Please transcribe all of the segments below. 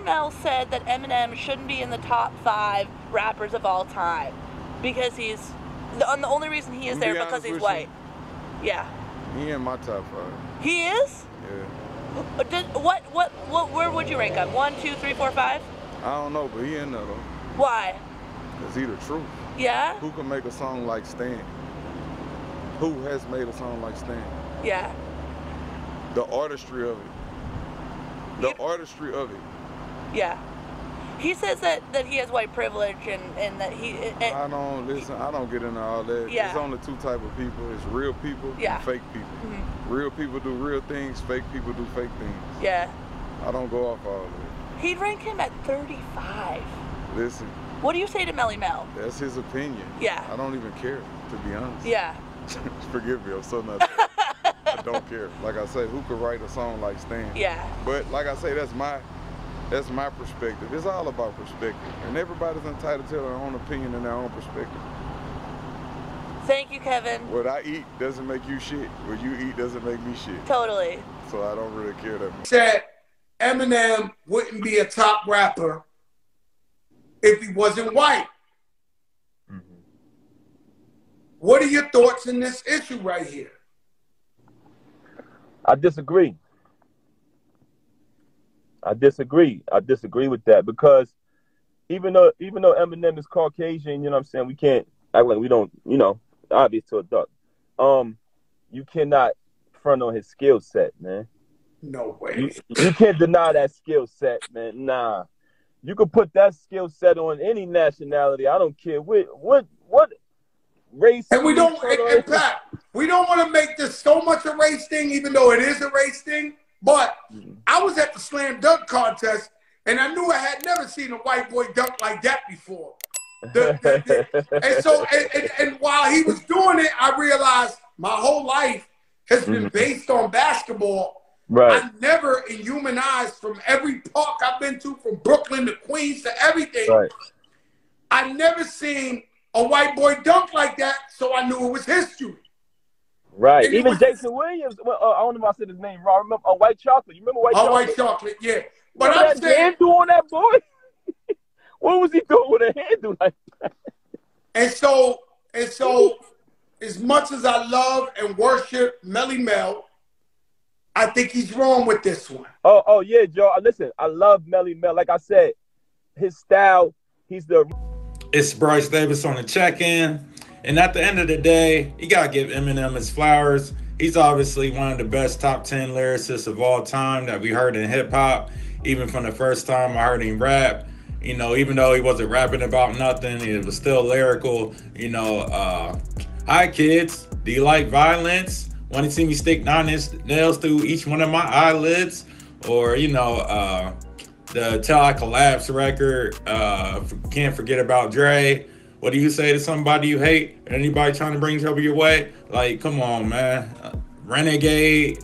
Melle Mel said that Eminem shouldn't be in the top 5 rappers of all time because he's the only reason he is there because he's white. Yeah. He in my top 5. He is? Yeah. Where would you rank him? 1, 2, 3, 4, 5? I don't know, but he in there though. Why? Cause he the truth. Yeah? Who can make a song like Stan? Who has made a song like Stan? Yeah. The artistry of it. The artistry of it. Yeah. He says that he has white privilege and that he... I don't get into all that. Yeah. It's only 2 type of people. It's real people and fake people. Mm-hmm. Real people do real things. Fake people do fake things. Yeah. I don't go off all of it. He'd rank him at 35. Listen. What do you say to Melle Mel? That's his opinion. Yeah. I don't even care, to be honest. Yeah. Forgive me, I'm so nuts. I don't care. Like I say, who could write a song like Stan? Yeah. But like I say, that's my perspective. It's all about perspective. And everybody's entitled to their own opinion and their own perspective. Thank you, Kevin. What I eat doesn't make you shit. What you eat doesn't make me shit. Totally. So I don't really care that much. Said Eminem wouldn't be a top rapper if he wasn't white. Mm-hmm. What are your thoughts on this issue right here? I disagree. I disagree. I disagree with that because even though Eminem is Caucasian, you know what I'm saying, we can't act like we don't, you know, obvious to a duck. You cannot front on his skill set, man. No way. You can't deny that skill set, man. Nah. You could put that skill set on any nationality. I don't care what race. And we don't, in fact, we don't want to make this so much a race thing, even though it is a race thing. But I was at the slam dunk contest, and I knew I had never seen a white boy dunk like that before. And while he was doing it, I realized my whole life has been based on basketball. Right. I never, in human eyes, from every park I've been to, from Brooklyn to Queens to everything, right, I never seen a white boy dunk like that, so I knew it was history. Right. And even Jason Williams, well, I don't know if I said his name wrong. I remember White Chocolate. You remember White Chocolate? White Chocolate, yeah. But I'm saying, hand do on that boy. What was he doing with a handle like that? And so, as much as I love and worship Melle Mel, I think he's wrong with this one. Oh yeah, Joe. Listen, I love Melle Mel. Like I said, his style, he's the... It's Bryce Davis on the check-in. And at the end of the day, you got to give Eminem his flowers. He's obviously one of the best top 10 lyricists of all time that we heard in hip-hop, even from the first time I heard him rap. You know, even though he wasn't rapping about nothing, it was still lyrical. You know, hi, kids. Do you like violence? Want to see me stick 9-inch nails through each one of my eyelids? Or, you know, the Till I Collapse record, Can't Forget About Dre. What do you say to somebody you hate? Anybody trying to bring trouble your way? Like, come on, man. Renegade.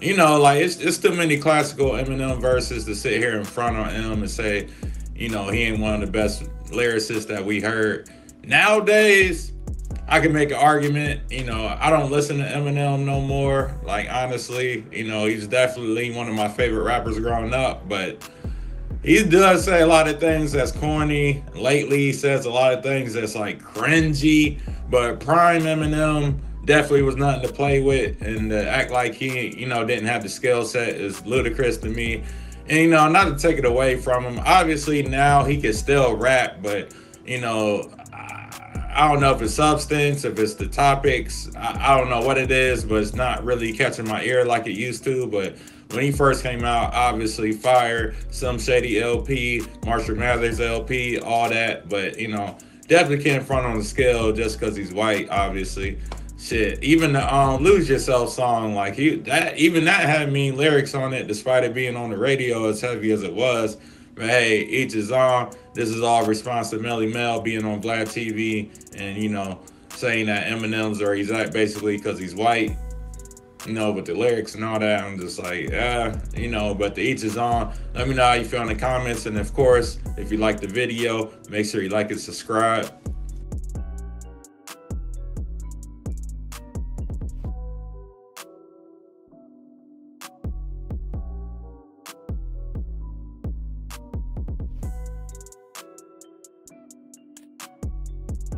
You know, like, it's too many classical Eminem verses to sit here in front of him and say, you know, he ain't one of the best lyricists that we heard. Nowadays, I can make an argument, you know, I don't listen to Eminem no more. Like, honestly, you know, he's definitely one of my favorite rappers growing up, but he does say a lot of things that's corny. Lately, he says a lot of things that's like cringy, but prime Eminem definitely was nothing to play with, and to act like he, you know, didn't have the skill set is ludicrous to me. And, you know, not to take it away from him. Obviously, now he can still rap, but, you know, I don't know if it's substance, if it's the topics, I don't know what it is, but it's not really catching my ear like it used to. But when he first came out, obviously fire, some Shady LP, Marshall Mathers LP, all that. But, you know, definitely can't front on the scale just because he's white, obviously. Shit, even the Lose Yourself song, like, even that had mean lyrics on it, despite it being on the radio as heavy as it was. But hey, each is on. This is all response to Melle Mel being on Vlad TV and, you know, saying that Eminem's are exact basically because he's white, you know, with the lyrics and all that. I'm just like, you know, but the each is on. Let me know how you feel in the comments. And of course, if you like the video, make sure you like and subscribe.